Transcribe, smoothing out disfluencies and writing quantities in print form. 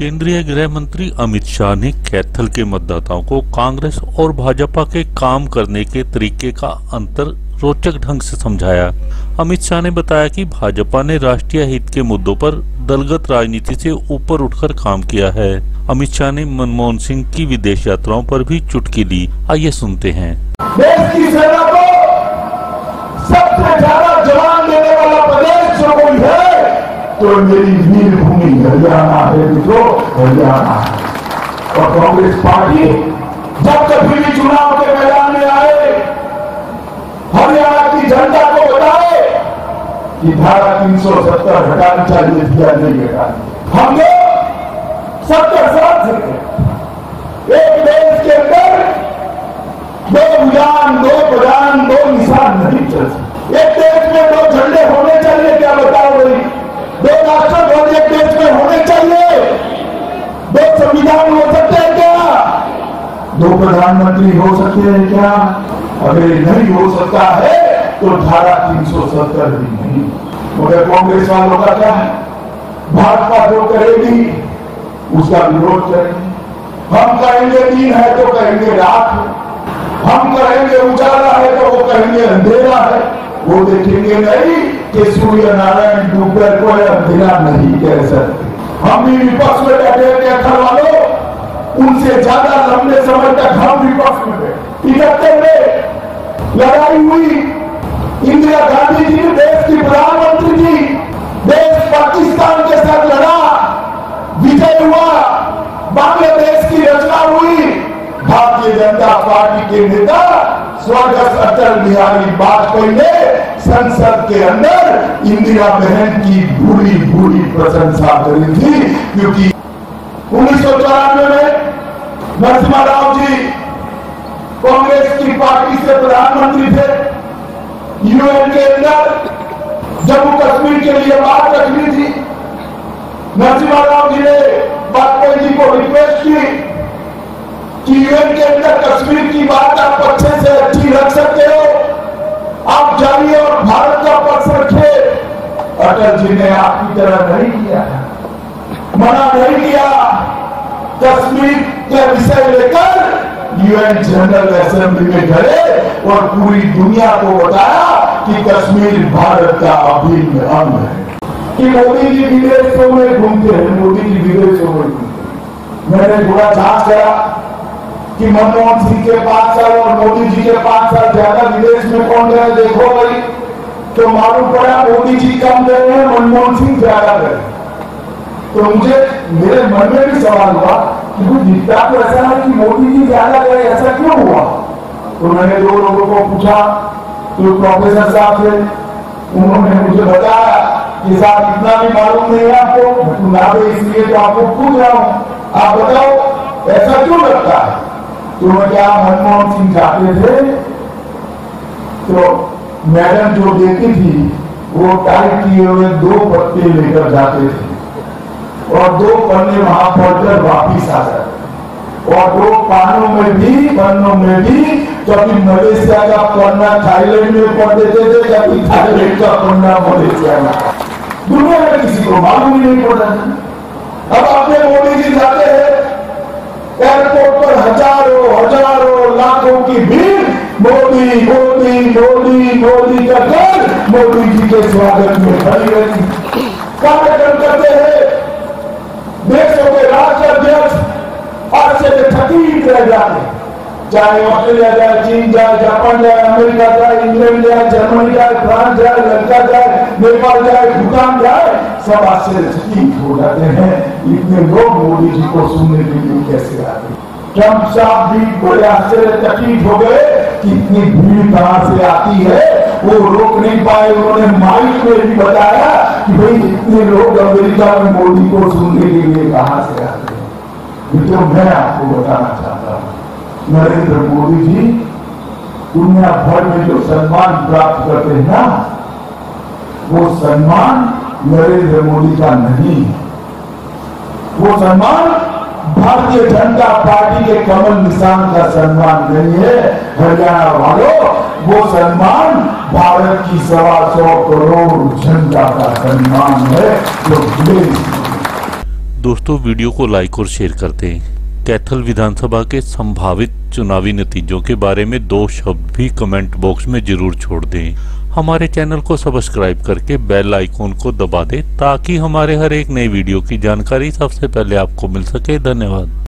केंद्रीय गृह मंत्री अमित शाह ने कैथल के मतदाताओं को कांग्रेस और भाजपा के काम करने के तरीके का अंतर रोचक ढंग से समझाया। अमित शाह ने बताया कि भाजपा ने राष्ट्रीय हित के मुद्दों पर दलगत राजनीति से ऊपर उठकर काम किया है। अमित शाह ने मनमोहन सिंह की विदेश यात्राओं पर भी चुटकी ली। आइए सुनते हैं। देश की सेना को सबसे ज्यादा जवान देने वाला प्रदेश जो कोई है तो मेरी वीर भूमि हरियाणा है, जो हरियाणा है। और कांग्रेस पार्टी जब कभी भी चुनाव के मैदान में आए हरियाणा की जनता को बताए कि धारा 370 हटानी चाहिए, दिया नहीं हटानी। हम लोग सबके साथ हैं। एक देश के अंदर दो उड़ान, दो प्रधान, दो निशान नहीं चल सकते। एक देश में दो झंडे होने चाहिए, क्या बताओ भाई। दो राष्ट्रवाद एक देश में होने चाहिए। दो संविधान हो सकते हैं क्या? दो प्रधानमंत्री हो सकते हैं क्या? अगर नहीं हो सकता है तो धारा 370 भी नहीं। मगर कांग्रेस वालों का क्या है, भाजपा जो करेगी उसका विरोध करेंगे। हम कहेंगे दिन है तो कहेंगे रात है, हम कहेंगे उजाला है तो वो कहेंगे अंधेरा है। वो देखेंगे नहीं कि सूर्य नारायण डूबकर कोई अंधेरा नहीं कह सकते। हम भी विपक्ष में बैठे कैथल वालों, उनसे ज्यादा लंबे समय तक हम विपक्ष में बैठे। 1971 में लड़ाई हुई, इंदिरा गांधी जी देश की प्रधानमंत्री थी। देश पाकिस्तान के साथ लड़ा, विजय हुआ, बांग्लादेश की रचना हुई। भारतीय जनता पार्टी के नेता स्वर्गस्थ अटल बिहारी वाजपेयी ने संसद के अंदर इंदिरा बहन की भूरी भूरी प्रशंसा करी थी, क्योंकि 1994 में नरसिम्हा राव जी कांग्रेस की पार्टी से प्रधानमंत्री थे। यूएन के अंदर जम्मू कश्मीर के लिए बात रखनी थी। नरसिम्हा राव जी ने वाजपेयी जी को रिक्वेस्ट की कि यूएन के अंदर कश्मीर की बात आप अच्छे से अच्छी रख सकते हो, आप जाइए और भारत का पक्ष रखे। अटल जी ने आपकी तरह नहीं किया, मना नहीं किया। कश्मीर का विषय लेकर यूएन जनरल असेंबली में गए और पूरी दुनिया को बताया कि कश्मीर भारत का अभिन्न अंग है। कि मोदी जी विदेशों में घूमते हैं, मोदी जी विदेशों में घूमते। मैंने थोड़ा जांच करा कि मनमोहन सिंह के 5 साल और मोदी जी के 5 साल ज्यादा विदेश में कौन गया, देखो भाई तो मालूम पड़ा मोदी जी कम गए हैं, मनमोहन सिंह ज्यादा गए। तो मुझे मेरे मन में भी सवाल हुआ कि वो दिखता तो ऐसा है कि मोदी जी ज्यादा गए, ऐसा क्यों हुआ। तो मैंने 2 लोगों को पूछा, तो प्रोफेसर साहब थे, उन्होंने मुझे बताया कि साहब इतना भी मालूम नहीं है आपको ना, इसलिए तो आपको पूछ रहा हूँ, आप बताओ ऐसा क्यों लगता है। तो क्या मनमोहन सिंह चाहते थे? तो मैडम जो देती थी वो टाइप किए हुए 2 पत्ते लेकर जाते थे और 2 पन्ने वहां पढ़कर वापिस आ जाते और 2 पन्नों में भी कभी मलेशिया का पन्ना थाईलैंड में पढ़ देते थे, कभी थाईलैंड का पन्ना मलेशिया में। दुनिया में किसी को मालूम ही नहीं पड़ा। अब अपने मोदी जी जाते हैं, एयरपोर्ट पर हजारों लाखों की भीड़ मोदी मोदी मोदी मोदी कर मोदी जी के स्वागत में खड़ी रहती। कार्यक्रम करते हैं, देशों के राष्ट्राध्यक्ष आशे में थकीत रह जाते, चाहे ऑस्ट्रेलिया जाए, चीन जाए, जापान जाए, अमेरिका जाए, इंग्लैंड जाए, जर्मनी जाए, फ्रांस जाए, लंका जाए, नेपाल जाए, भूटान जाए, सब आश्चर्यचकित हो जाते हैं। इतने लोग मोदी जी को सुनने के लिए कैसे आते। ट्रंप साहब भी बड़े आश्चर्यचकित हो गए कि इतनी भीड़ कहां से आती है, वो रोक नहीं पाए। उन्होंने माइक में भी बताया कि भाई इतने लोग अमेरिका में मोदी को सुनने के लिए कहां से आते हैं। तो मैं आपको बताना चाहता हूँ, नरेंद्र मोदी जी दुनिया भर में जो सम्मान प्राप्त करते हैं ना, वो सम्मान नरेंद्र मोदी का नहीं, वो सम्मान भारतीय जनता पार्टी के कमल निशान का सम्मान नहीं है। हरियाणा वालों, वो सम्मान भारत की 125 करोड़ जनता का सम्मान है जो दोस्तों वीडियो को लाइक और शेयर करते हैं। कैथल विधानसभा के संभावित चुनावी नतीजों के बारे में दो शब्द भी कमेंट बॉक्स में जरूर छोड़ दें। हमारे चैनल को सब्सक्राइब करके बेल आइकॉन को दबा दें ताकि हमारे हर एक नए वीडियो की जानकारी सबसे पहले आपको मिल सके। धन्यवाद।